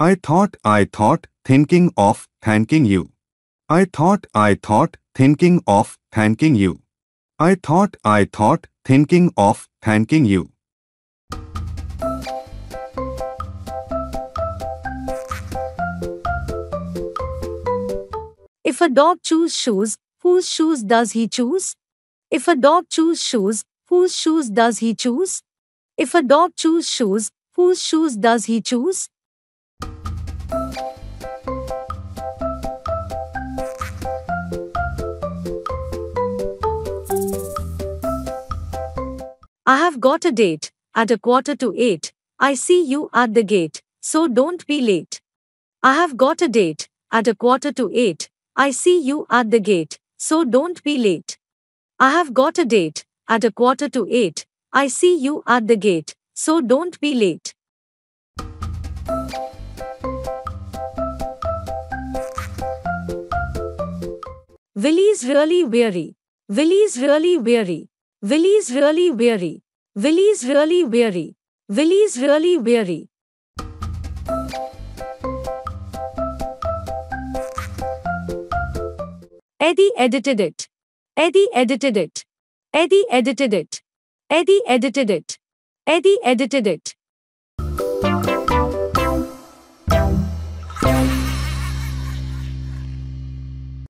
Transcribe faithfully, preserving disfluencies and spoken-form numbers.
I thought I thought thinking of thanking you. I thought I thought thinking of thanking you. I thought I thought thinking of thanking you. If a dog chooses shoes, whose shoes does he choose? If a dog chooses shoes, whose shoes does he choose? If a dog chooses shoes, whose shoes does he choose? I have got a date, at a quarter to eight. I see you at the gate, so don't be late. I have got a date, at a quarter to eight. I see you at the gate, so don't be late. I have got a date, at a quarter to eight. I see you at the gate, so don't be late. Willie's really weary. Willie's really weary. Willie's really weary. Willie's really weary. Willie's really weary. Eddie edited it. Eddie edited it. Eddie edited it. Eddie edited it. Eddie edited it.